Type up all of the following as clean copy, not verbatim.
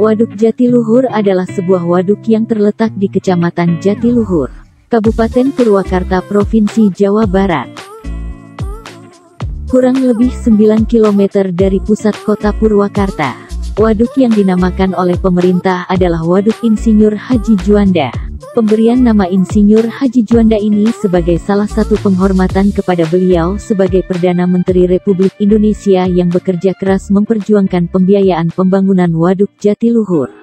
Waduk Jatiluhur adalah sebuah waduk yang terletak di Kecamatan Jatiluhur, Kabupaten Purwakarta, Provinsi Jawa Barat. Kurang lebih 9 km dari pusat kota Purwakarta, waduk yang dinamakan oleh pemerintah adalah Waduk Insinyur Haji Juanda. Pemberian nama Insinyur Haji Juanda ini sebagai salah satu penghormatan kepada beliau sebagai Perdana Menteri Republik Indonesia yang bekerja keras memperjuangkan pembiayaan pembangunan Waduk Jatiluhur.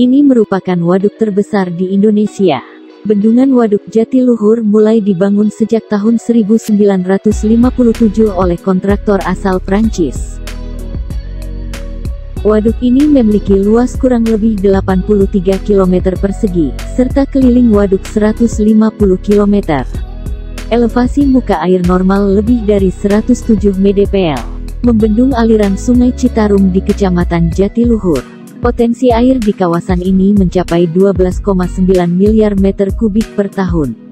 Ini merupakan waduk terbesar di Indonesia. Bendungan Waduk Jatiluhur mulai dibangun sejak tahun 1957 oleh kontraktor asal Perancis. Waduk ini memiliki luas kurang lebih 83 km persegi, serta keliling waduk 150 km. Elevasi muka air normal lebih dari 107 mdpl, membendung aliran Sungai Citarum di Kecamatan Jatiluhur. Potensi air di kawasan ini mencapai 12,9 miliar meter kubik per tahun.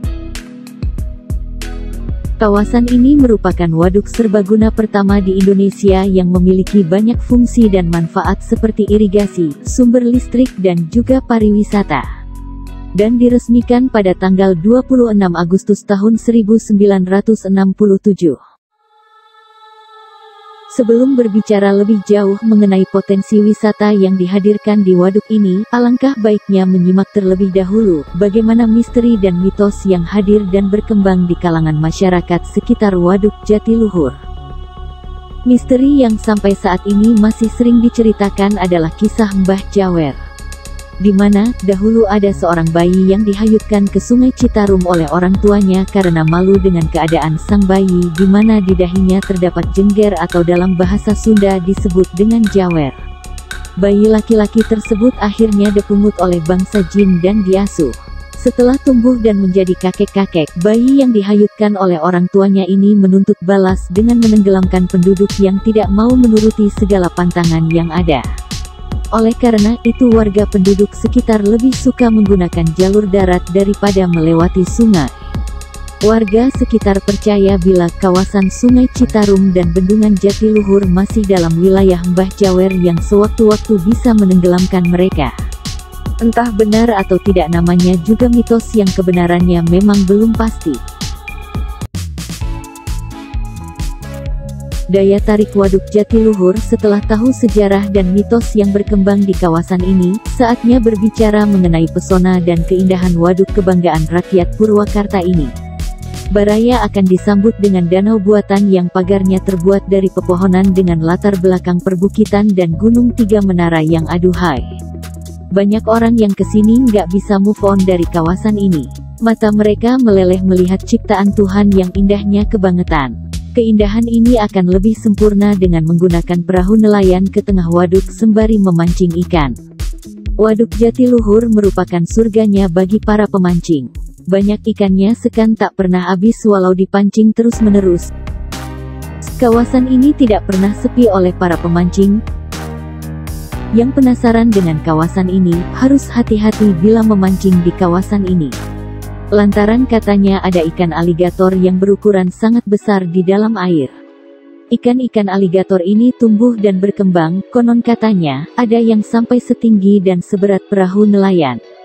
Kawasan ini merupakan waduk serbaguna pertama di Indonesia yang memiliki banyak fungsi dan manfaat seperti irigasi, sumber listrik dan juga pariwisata. Dan diresmikan pada tanggal 26 Agustus tahun 1967. Sebelum berbicara lebih jauh mengenai potensi wisata yang dihadirkan di waduk ini, alangkah baiknya menyimak terlebih dahulu bagaimana misteri dan mitos yang hadir dan berkembang di kalangan masyarakat sekitar Waduk Jatiluhur. Misteri yang sampai saat ini masih sering diceritakan adalah kisah Mbah Jawer, di mana dahulu ada seorang bayi yang dihayutkan ke Sungai Citarum oleh orang tuanya karena malu dengan keadaan sang bayi, di mana di dahinya terdapat jengger atau dalam bahasa Sunda disebut dengan jawer. Bayi laki-laki tersebut akhirnya dipungut oleh bangsa jin dan diasuh. Setelah tumbuh dan menjadi kakek-kakek, bayi yang dihayutkan oleh orang tuanya ini menuntut balas dengan menenggelamkan penduduk yang tidak mau menuruti segala pantangan yang ada. Oleh karena itu, warga penduduk sekitar lebih suka menggunakan jalur darat daripada melewati sungai. Warga sekitar percaya bila kawasan Sungai Citarum dan Bendungan Jatiluhur masih dalam wilayah Mbah Jawer yang sewaktu-waktu bisa menenggelamkan mereka. Entah benar atau tidak, namanya juga mitos yang kebenarannya memang belum pasti. Daya tarik Waduk Jatiluhur. Setelah tahu sejarah dan mitos yang berkembang di kawasan ini, saatnya berbicara mengenai pesona dan keindahan waduk kebanggaan rakyat Purwakarta ini. Baraya akan disambut dengan danau buatan yang pagarnya terbuat dari pepohonan dengan latar belakang perbukitan dan gunung tiga menara yang aduhai. Banyak orang yang kesini nggak bisa move on dari kawasan ini. Mata mereka meleleh melihat ciptaan Tuhan yang indahnya kebangetan. Keindahan ini akan lebih sempurna dengan menggunakan perahu nelayan ke tengah waduk sembari memancing ikan. Waduk Jatiluhur merupakan surganya bagi para pemancing. Banyak ikannya sekan tak pernah habis walau dipancing terus-menerus. Kawasan ini tidak pernah sepi oleh para pemancing. Yang penasaran dengan kawasan ini, harus hati-hati bila memancing di kawasan ini. Lantaran katanya ada ikan aligator yang berukuran sangat besar di dalam air. Ikan-ikan aligator ini tumbuh dan berkembang, konon katanya, ada yang sampai setinggi dan seberat perahu nelayan.